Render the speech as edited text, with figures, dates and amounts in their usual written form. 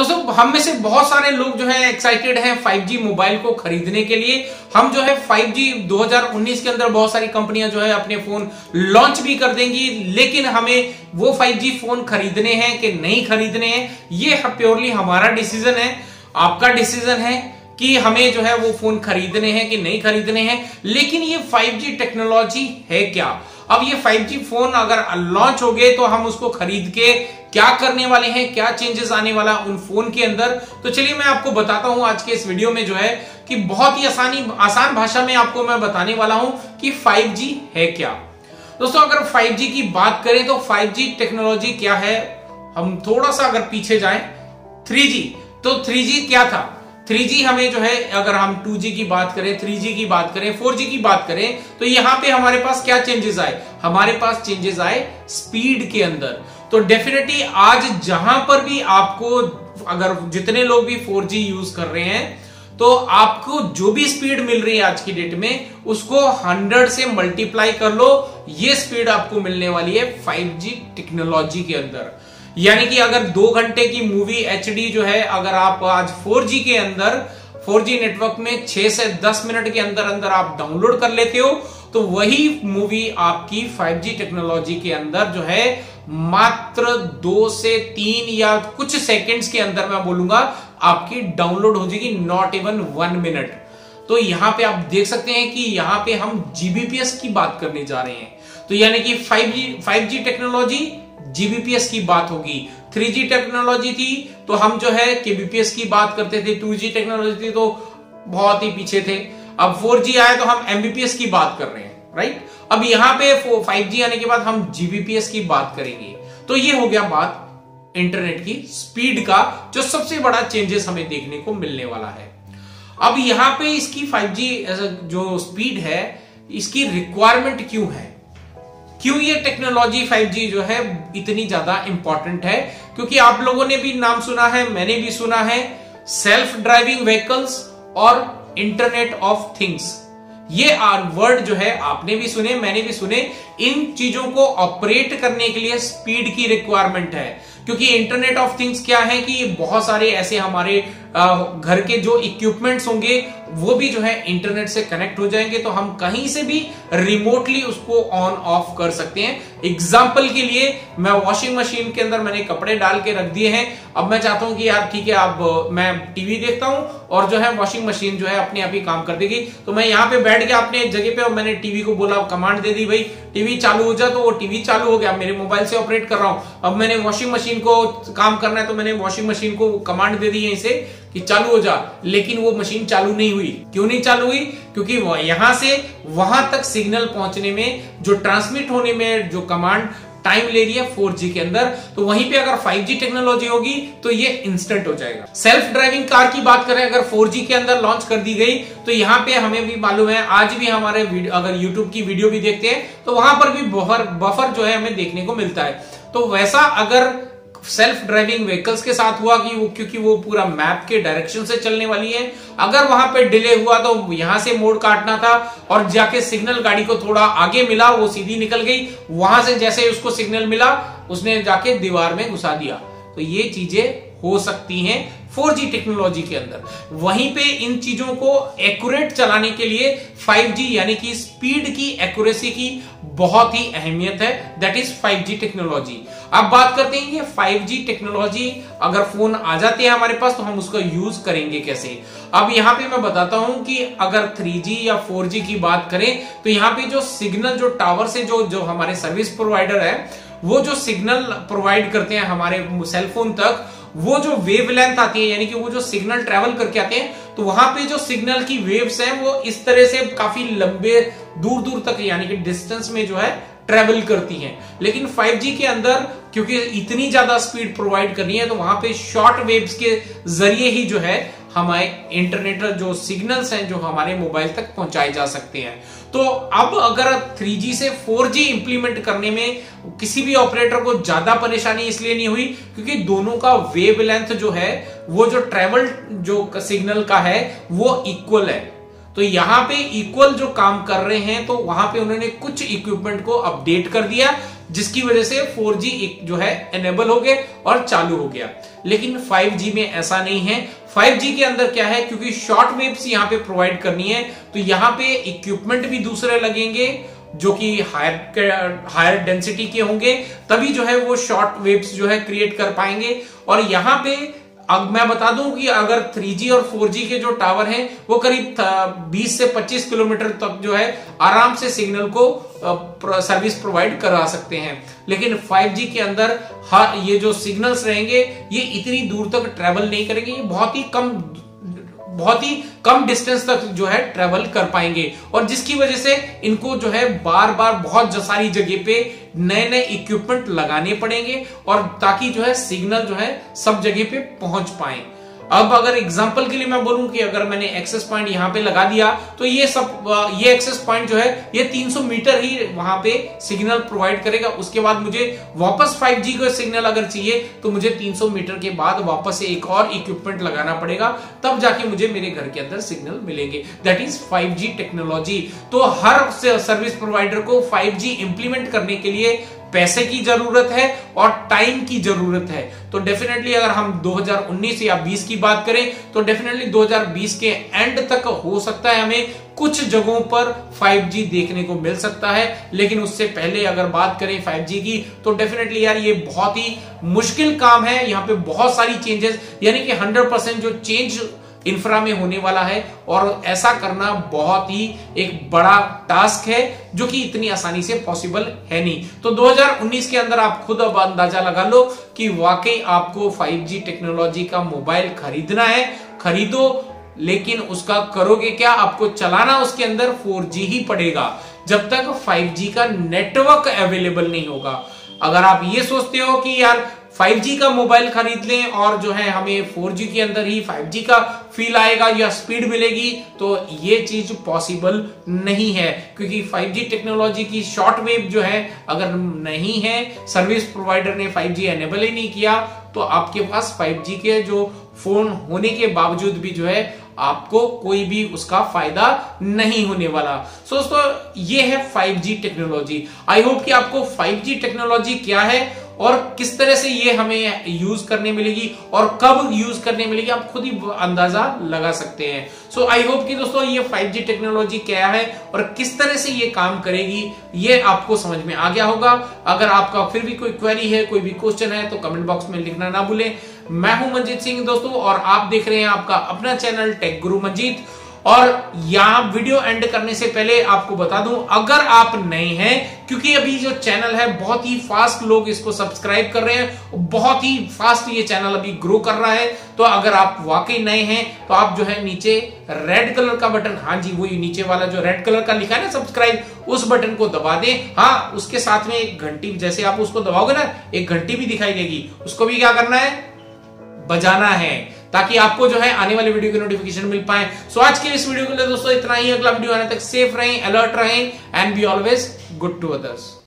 तो सब हम में से बहुत सारे लोग जो है एक्साइटेड हैं 5G मोबाइल को खरीदने के लिए। हम जो है 5G 2019 के अंदर बहुत सारी कंपनियां जो है अपने फोन लॉन्च भी कर देंगी, लेकिन हमें वो 5G फोन खरीदने हैं कि नहीं खरीदने हैं ये प्योरली हमारा डिसीजन है। आपका डिसीजन है कि हमें जो है वो फोन खरीदने हैं कि नहीं खरीदने हैं। लेकिन ये 5G टेक्नोलॉजी है क्या? अब ये 5G फोन अगर लॉन्च हो गए तो हम उसको खरीद के क्या करने वाले हैं, क्या चेंजेस आने वाला उन फोन के अंदर, तो चलिए मैं आपको बताता हूं आज के इस वीडियो में जो है कि बहुत ही आसान भाषा में आपको मैं बताने वाला हूं कि 5G है क्या। दोस्तों अगर 5G की बात करें तो 5G टेक्नोलॉजी क्या है, हम थोड़ा सा अगर पीछे जाएं 3G, तो 3G क्या था। 3G हमें जो है अगर हम 2G की बात करें, 3G की बात करें, 4G की बात करें, तो यहां पे हमारे पास क्या चेंजेस आए, हमारे पास चेंजेस आए स्पीड के अंदर। तो डेफिनेटली आज जहां पर भी आपको अगर जितने लोग भी 4G यूज कर रहे हैं तो आपको जो भी स्पीड मिल रही है आज की डेट में उसको 100 से मल्टीप्लाई कर लो, ये स्पीड आपको मिलने वाली है 5G टेक्नोलॉजी के अंदर। यानी कि अगर 2 घंटे की मूवी HD जो है अगर आप आज 4G के अंदर 4G नेटवर्क में 6 से 10 मिनट के अंदर अंदर आप डाउनलोड कर लेते हो, तो वही मूवी आपकी 5G टेक्नोलॉजी के अंदर जो है मात्र 2 से 3 या कुछ सेकंड्स के अंदर मैं बोलूंगा आपकी डाउनलोड हो जाएगी, नॉट इवन 1 मिनट। तो यहां पे आप देख सकते हैं कि यहां पे हम Gbps की बात करने जा रहे हैं। तो यानी कि 5G टेक्नोलॉजी Gbps की बात होगी। 3G टेक्नोलॉजी थी तो हम जो है Kbps की बात करते थे, 2G टेक्नोलॉजी थी तो बहुत ही पीछे थे, अब 4G आया तो हम Mbps की बात कर रहे हैं, राइट। अब यहां पे 5G आने के बाद हम Gbps की बात करेंगे। तो ये हो गया बात इंटरनेट की स्पीड का, जो सबसे बड़ा चेंजेस हमें देखने को मिलने वाला है। अब यहां पे इसकी 5G जो स्पीड है इसकी रिक्वायरमेंट क्यों है, क्यों ये टेक्नोलॉजी 5G जो है इतनी ज्यादा इंपॉर्टेंट है, क्योंकि आप लोगों ने भी नाम सुना है, मैंने भी सुना है सेल्फ ड्राइविंग व्हीकल्स और इंटरनेट ऑफ थिंग्स। ये वर्ड जो है आपने भी सुने, मैंने भी सुने। इन चीजों को ऑपरेट करने के लिए स्पीड की रिक्वायरमेंट है, क्योंकि इंटरनेट ऑफ थिंग्स क्या है कि ये बहुत सारे ऐसे हमारे घर के जो इक्विपमेंट्स होंगे वो भी जो है इंटरनेट से कनेक्ट हो जाएंगे, तो हम कहीं से भी रिमोटली उसको ऑन ऑफ कर सकते हैं। एग्जाम्पल के लिए मैं वॉशिंग मशीन के अंदर मैंने कपड़े डाल के रख दिए हैं, अब मैं चाहता हूं कि यार ठीक है अब मैं टीवी देखता हूं और जो है वॉशिंग मशीन जो है अपने आप ही काम कर देगी, तो मैं यहाँ पे बैठ गया अपने जगह पे और मैंने टीवी को बोला, कमांड दे दी भाई टीवी चालू हो जा, तो वो टीवी चालू हो गया, मेरे मोबाइल से ऑपरेट कर रहा हूं। अब मैंने वॉशिंग मशीन को काम करना है तो मैंने वॉशिंग मशीन को कमांड दे दी है इसे कि चालू हो जा, लेकिन वो मशीन चालू नहीं हुई। क्यों नहीं चालू हुई? क्योंकि यहां से वहां तक सिग्नल पहुंचने में जो ट्रांसमिट होने में जो कमांड टाइम ले रही है 4G के अंदर, तो वहीं पे अगर 5G टेक्नोलॉजी होगी तो ये इंस्टेंट हो जाएगा। सेल्फ ड्राइविंग कार की बात करें अगर 4G के अंदर लॉन्च कर दी गई, तो यहाँ पे हमें भी मालूम है आज भी हमारे अगर YouTube की वीडियो भी देखते हैं तो वहां पर भी बफर जो है हमें देखने को मिलता है। तो वैसा अगर सेल्फ ड्राइविंग व्हीकल्स के साथ हुआ कि वो क्योंकि वो पूरा मैप के डायरेक्शन से चलने वाली है, अगर वहां पे डिले हुआ तो यहां से मोड़ काटना था और जाके सिग्नल गाड़ी को थोड़ा आगे मिला, वो सीधी निकल गई, वहां से जैसे उसको सिग्नल मिला उसने जाके दीवार में घुसा दिया। तो ये चीजें हो सकती हैं 4G टेक्नोलॉजी के अंदर। वहीं पे इन चीजों को एक्यूरेट चलाने के लिए 5G यानी कि स्पीड की एक्यूरेसी की बहुत ही अहमियत है, दैट इज 5G टेक्नोलॉजी। अब बात करते हैं ये 5G टेक्नोलॉजी अगर फोन आ जाते हैं हमारे पास तो हम उसका यूज करेंगे कैसे। अब यहाँ पे मैं बताता हूं कि अगर 3G या 4G की बात करें तो यहाँ पे जो सिग्नल जो टावर से जो हमारे सर्विस प्रोवाइडर है वो जो सिग्नल प्रोवाइड करते हैं हमारे सेलफोन तक, वो जो वेवलेंथ आती है यानी कि वो जो सिग्नल ट्रेवल करके आते हैं, तो वहां पे जो सिग्नल की वेव्स हैं वो इस तरह से काफी लंबे दूर दूर तक यानी कि डिस्टेंस में जो है ट्रेवल करती हैं। लेकिन 5G के अंदर क्योंकि इतनी ज्यादा स्पीड प्रोवाइड करनी है तो वहां पे शॉर्ट वेव्स के जरिए ही जो है हमारे इंटरनेट जो सिग्नल्स हैं जो हमारे मोबाइल तक पहुंचाए जा सकते हैं। तो अब अगर 3G से 4G इंप्लीमेंट करने में किसी भी ऑपरेटर को ज्यादा परेशानी इसलिए नहीं हुई क्योंकि दोनों का वेवलेंथ जो है वो जो ट्रेवल जो सिग्नल का है वो इक्वल है। तो यहां पे इक्वल जो काम कर रहे हैं तो वहां पे उन्होंने कुछ इक्विपमेंट को अपडेट कर दिया जिसकी वजह से 4G जो है एनेबल हो गए और चालू हो गया। लेकिन 5G में ऐसा नहीं है। 5G के अंदर क्या है, क्योंकि शॉर्ट वेव्स यहाँ पे प्रोवाइड करनी है तो यहाँ पे इक्विपमेंट भी दूसरे लगेंगे जो कि हायर डेंसिटी के होंगे, तभी जो है वो शॉर्ट वेव्स जो है क्रिएट कर पाएंगे। और यहाँ पे अब मैं बता दूं कि अगर 3G और 4G के जो टावर हैं वो करीब 20 से 25 किलोमीटर तक जो है आराम से सिग्नल को सर्विस प्रोवाइड करा सकते हैं। लेकिन 5G के अंदर ये जो सिग्नल्स रहेंगे ये इतनी दूर तक ट्रेवल नहीं करेंगे, ये बहुत ही कम डिस्टेंस तक जो है ट्रेवल कर पाएंगे, और जिसकी वजह से इनको जो है बार बार बहुत सारी जगह पे नए नए इक्विपमेंट लगाने पड़ेंगे और ताकि जो है सिग्नल जो है सब जगह पे पहुंच पाए। अब अगर एग्जांपल के लिए मैं बोलूं कि अगर मैंने एक्सेस पॉइंट यहाँ पे लगा दिया तो ये एक्सेस पॉइंट जो है ये 300 मीटर ही वहां पे सिग्नल प्रोवाइड करेगा। उसके बाद मुझे वापस 5G का सिग्नल अगर चाहिए तो मुझे 300 मीटर के बाद वापस एक और इक्विपमेंट लगाना पड़ेगा, तब जाके मुझे मेरे घर के अंदर सिग्नल मिलेंगे। That is 5G technology. तो हर सर्विस प्रोवाइडर को 5G इंप्लीमेंट करने के लिए पैसे की जरूरत है और टाइम की जरूरत है। तो डेफिनेटली अगर हम 2019 या 20 की बात करें तो डेफिनेटली 2020 के एंड तक हो सकता है हमें कुछ जगहों पर 5G देखने को मिल सकता है, लेकिन उससे पहले अगर बात करें 5G की तो डेफिनेटली यार ये बहुत ही मुश्किल काम है। यहाँ पे बहुत सारी चेंजेस यानी कि 100% जो चेंज इंफ्रा में होने वाला है, और ऐसा करना बहुत ही एक बड़ा टास्क है जो कि इतनी आसानी से पॉसिबल है नहीं। तो 2019 के अंदर आप खुद अब अंदाजा लगा लो कि वाकई आपको 5G टेक्नोलॉजी का मोबाइल खरीदना है, खरीदो, लेकिन उसका करोगे क्या, आपको चलाना उसके अंदर 4G ही पड़ेगा जब तक 5G का नेटवर्क अवेलेबल नहीं होगा। अगर आप ये सोचते हो कि यार 5G का मोबाइल खरीद लें और जो है हमें 4G के अंदर ही 5G का फील आएगा या स्पीड मिलेगी, तो ये चीज पॉसिबल नहीं है, क्योंकि 5G टेक्नोलॉजी की शॉर्ट वेव जो है अगर नहीं है, सर्विस प्रोवाइडर ने 5G एनेबल ही नहीं किया, तो आपके पास 5G के जो फोन होने के बावजूद भी जो है आपको कोई भी उसका फायदा नहीं होने वाला। दोस्तों ये है 5G टेक्नोलॉजी। आई होप कि आपको 5G टेक्नोलॉजी क्या है और किस तरह से ये हमें यूज करने मिलेगी और कब यूज करने मिलेगी आप खुद ही अंदाजा लगा सकते हैं। सो आई होप कि दोस्तों ये 5G टेक्नोलॉजी क्या है और किस तरह से ये काम करेगी ये आपको समझ में आ गया होगा। अगर आपका फिर भी कोई क्वेरी है, कोई भी क्वेश्चन है तो कमेंट बॉक्स में लिखना ना भूलें। मैं हूं मंजीत सिंह दोस्तों, और आप देख रहे हैं आपका अपना चैनल टेक गुरु मंजीत। और यहां वीडियो एंड करने से पहले आपको बता दूं, अगर आप नए हैं, क्योंकि अभी जो चैनल है बहुत ही फास्ट लोग इसको सब्सक्राइब कर रहे हैं, बहुत ही फास्ट ये चैनल अभी ग्रो कर रहा है, तो अगर आप वाकई नए हैं तो आप जो है नीचे रेड कलर का बटन, हाँ जी वही नीचे वाला जो रेड कलर का लिखा है ना सब्सक्राइब, उस बटन को दबा दें। हाँ, उसके साथ में एक घंटी, जैसे आप उसको दबाओगे ना एक घंटी भी दिखाई देगी, उसको भी क्या करना है, बजाना है, ताकि आपको जो है आने वाले वीडियो की नोटिफिकेशन मिल पाए। सो आज के इस वीडियो के लिए दोस्तों इतना ही। अगला वीडियो आने तक सेफ रहें, अलर्ट रहें, and be always good to others.